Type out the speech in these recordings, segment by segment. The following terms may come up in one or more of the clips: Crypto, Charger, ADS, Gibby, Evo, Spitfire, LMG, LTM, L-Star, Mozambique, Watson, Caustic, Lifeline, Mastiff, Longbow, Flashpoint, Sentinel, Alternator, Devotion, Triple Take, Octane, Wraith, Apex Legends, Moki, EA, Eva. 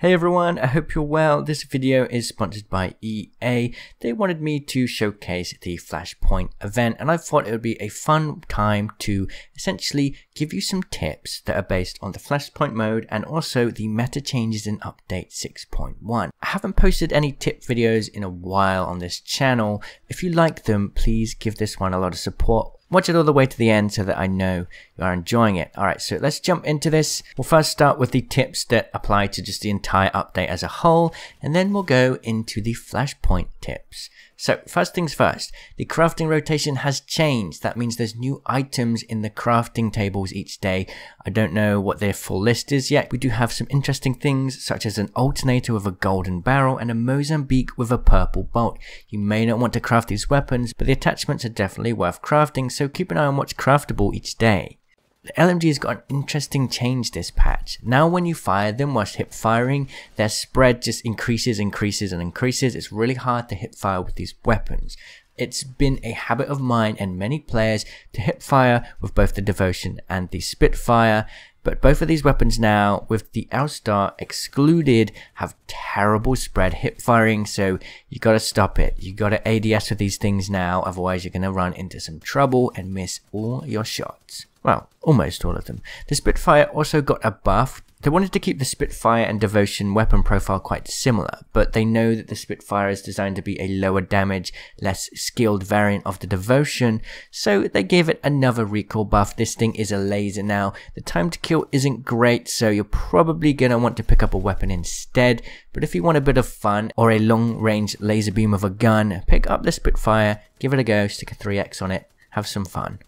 Hey everyone, I hope you're well. This video is sponsored by EA. They wanted me to showcase the Flashpoint event and I thought it would be a fun time to essentially give you some tips that are based on the Flashpoint mode and also the meta changes in update 6.1. I haven't posted any tip videos in a while on this channel. If you like them, please give this one a lot of support. Watch it all the way to the end so that I know you are enjoying it. Alright, so let's jump into this. We'll first start with the tips that apply to just the entire update as a whole, and then we'll go into the Flashpoint tips. So first things first, the crafting rotation has changed. That means there's new items in the crafting tables each day. I don't know what their full list is yet. We do have some interesting things such as an alternator with a golden barrel and a Mozambique with a purple bolt. You may not want to craft these weapons, but the attachments are definitely worth crafting, so keep an eye on what's craftable each day. The LMG has got an interesting change this patch. Now when you fire them whilst hip firing, their spread just increases. It's really hard to hip fire with these weapons. It's been a habit of mine and many players to hip fire with both the Devotion and the Spitfire, but both of these weapons now, with the L-Star excluded, have terrible spread hip firing, so you gotta stop it. You gotta ADS with these things now, otherwise you're gonna run into some trouble and miss all your shots. Well, almost all of them. The Spitfire also got a buff. They wanted to keep the Spitfire and Devotion weapon profile quite similar, but they know that the Spitfire is designed to be a lower damage, less skilled variant of the Devotion, so they gave it another recoil buff. This thing is a laser now. The time to kill isn't great, so you're probably going to want to pick up a weapon instead, but if you want a bit of fun or a long range laser beam of a gun, pick up the Spitfire, give it a go, stick a 3x on it, have some fun.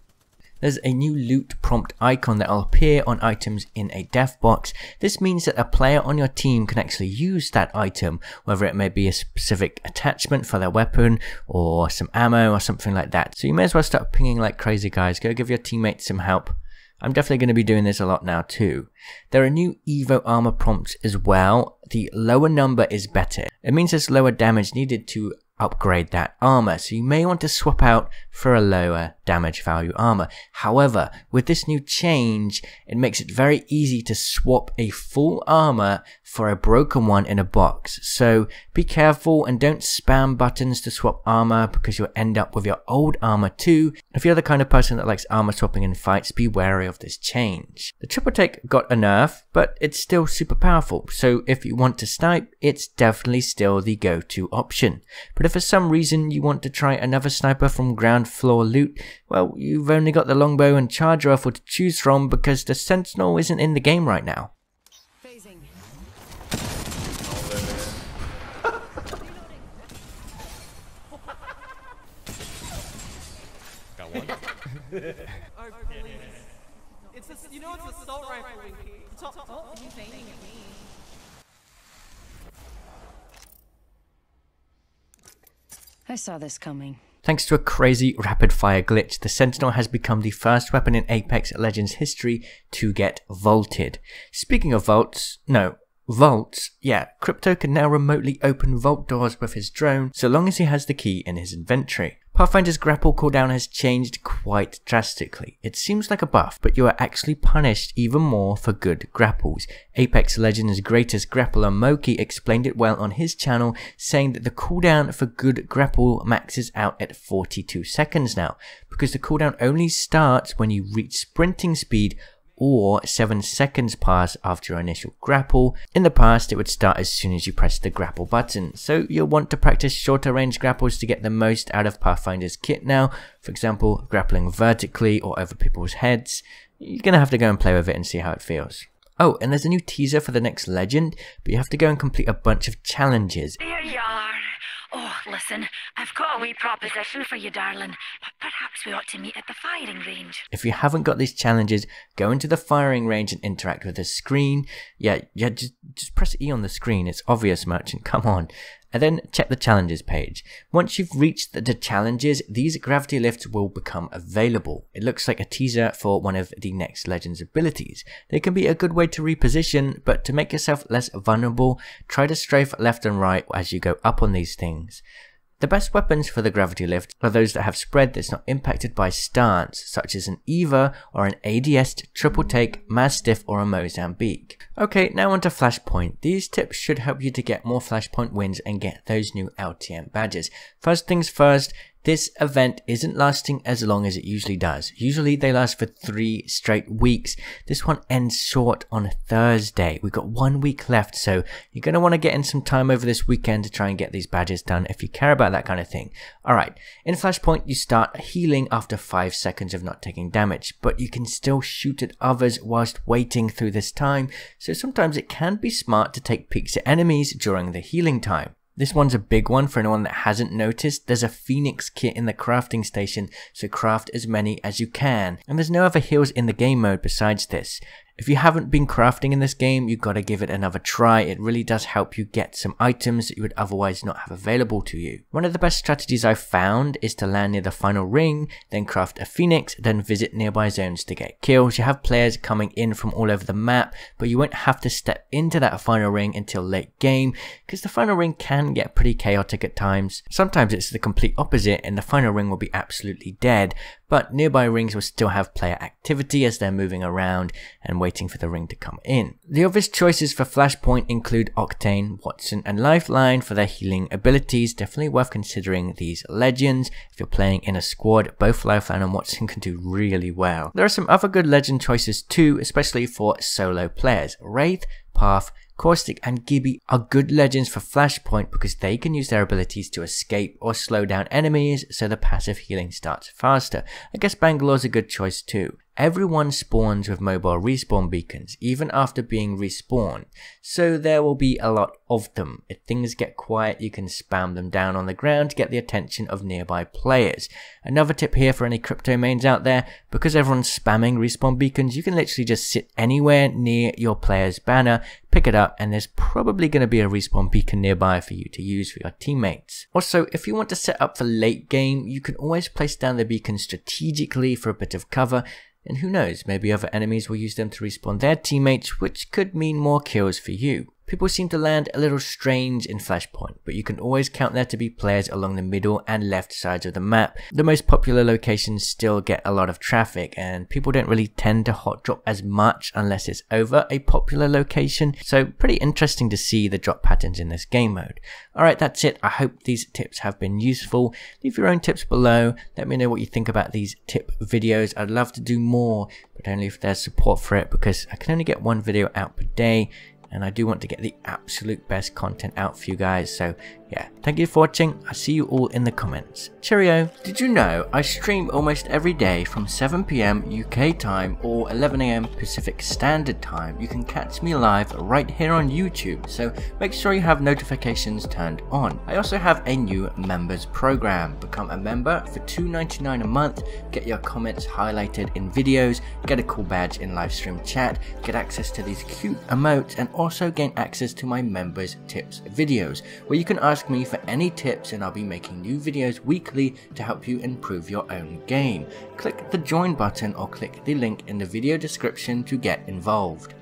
There's a new loot prompt icon that will appear on items in a dev box. This means that a player on your team can actually use that item, whether it may be a specific attachment for their weapon or some ammo or something like that. So you may as well start pinging like crazy, guys. Go give your teammates some help. I'm definitely going to be doing this a lot now too. There are new Evo armor prompts as well. The lower number is better. It means there's lower damage needed to upgrade that armor, so you may want to swap out for a lower damage value armor. However, with this new change, it makes it very easy to swap a full armor for a broken one in a box, so be careful and don't spam buttons to swap armor because you'll end up with your old armor too. If you're the kind of person that likes armor swapping in fights, be wary of this change. The Triple Take got a nerf, but it's still super powerful, so if you want to snipe, it's definitely still the go-to option. But if for some reason you want to try another sniper from ground floor loot, well, you've only got the Longbow and Charger rifle to choose from because the Sentinel isn't in the game right now. Got one. It's an assault rifle. Stop aiming at me. I saw this coming. Thanks to a crazy rapid fire glitch, the Sentinel has become the first weapon in Apex Legends history to get vaulted. Speaking of vaults, yeah, Crypto can now remotely open vault doors with his drone so long as he has the key in his inventory. Pathfinder's grapple cooldown has changed quite drastically. It seems like a buff, but you are actually punished even more for good grapples. Apex Legends' greatest grappler Moki explained it well on his channel, saying that the cooldown for good grapple maxes out at 42 seconds now, because the cooldown only starts when you reach sprinting speed or 7 seconds pass after your initial grapple. In the past, it would start as soon as you press the grapple button, so you'll want to practice shorter range grapples to get the most out of Pathfinder's kit now. For example, grappling vertically or over people's heads. You're gonna have to go and play with it and see how it feels. Oh, and there's a new teaser for the next legend, but you have to go and complete a bunch of challenges. There you are. Oh, listen, I've got a wee proposition for you, darling, but perhaps we ought to meet at the firing range. If you haven't got these challenges, go into the firing range and interact with the screen. Yeah, just press E on the screen, it's obvious, merchant, come on. And then check the challenges page. Once you've reached the challenges, these gravity lifts will become available. It looks like a teaser for one of the next legend's abilities. They can be a good way to reposition, but to make yourself less vulnerable, try to strafe left and right as you go up on these things. The best weapons for the gravity lift are those that have spread that's not impacted by stance, such as an Eva or an ADS, Triple Take, Mastiff or a Mozambique. Okay, now on to Flashpoint. These tips should help you to get more Flashpoint wins and get those new LTM badges. First things first, this event isn't lasting as long as it usually does. Usually they last for 3 straight weeks. This one ends short on Thursday. We've got 1 week left, so you're going to want to get in some time over this weekend to try and get these badges done if you care about that kind of thing. Alright, in Flashpoint you start healing after 5 seconds of not taking damage, but you can still shoot at others whilst waiting through this time, so sometimes it can be smart to take peeks at enemies during the healing time. This one's a big one for anyone that hasn't noticed. There's a Phoenix kit in the crafting station, so craft as many as you can. And there's no other heals in the game mode besides this. If you haven't been crafting in this game, you've got to give it another try. It really does help you get some items that you would otherwise not have available to you. One of the best strategies I've found is to land near the final ring, then craft a Phoenix, then visit nearby zones to get kills. You have players coming in from all over the map, but you won't have to step into that final ring until late game, because the final ring can get pretty chaotic at times. Sometimes it's the complete opposite and the final ring will be absolutely dead, but nearby rings will still have player activity as they're moving around and waiting for the ring to come in. The obvious choices for Flashpoint include Octane, Watson and Lifeline for their healing abilities. Definitely worth considering these legends. If you're playing in a squad, both Lifeline and Watson can do really well. There are some other good legend choices too, especially for solo players. Wraith, Path, Caustic and Gibby are good legends for Flashpoint because they can use their abilities to escape or slow down enemies, so the passive healing starts faster. I guess Bangalore's a good choice too. Everyone spawns with mobile respawn beacons, even after being respawned, so there will be a lot of them. If things get quiet, you can spam them down on the ground to get the attention of nearby players. Another tip here for any crypto mains out there, because everyone's spamming respawn beacons, you can literally just sit anywhere near your player's banner, pick it up, and there's probably going to be a respawn beacon nearby for you to use for your teammates. Also, if you want to set up for late game, you can always place down the beacon strategically for a bit of cover. And who knows, maybe other enemies will use them to respawn their teammates, which could mean more kills for you. People seem to land a little strange in Flashpoint, but you can always count there to be players along the middle and left sides of the map. The most popular locations still get a lot of traffic, and people don't really tend to hot drop as much unless it's over a popular location, so pretty interesting to see the drop patterns in this game mode. Alright, that's it. I hope these tips have been useful. Leave your own tips below. Let me know what you think about these tip videos. I'd love to do more, but only if there's support for it, because I can only get 1 video out per day. And I do want to get the absolute best content out for you guys, so yeah, thank you for watching. I'll see you all in the comments. Cheerio! Did you know I stream almost every day from 7 PM UK time or 11 AM Pacific Standard Time? You can catch me live right here on YouTube, so make sure you have notifications turned on. I also have a new members program. Become a member for $2.99 a month, get your comments highlighted in videos, get a cool badge in live stream chat, get access to these cute emotes, and also gain access to my members tips videos, where you can ask me for any tips and I'll be making new videos weekly to help you improve your own game. Click the join button or click the link in the video description to get involved.